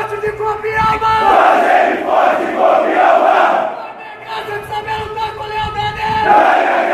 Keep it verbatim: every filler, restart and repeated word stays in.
Você me pode copiar, mano! Na minha casa, de saber lutar com lealdade!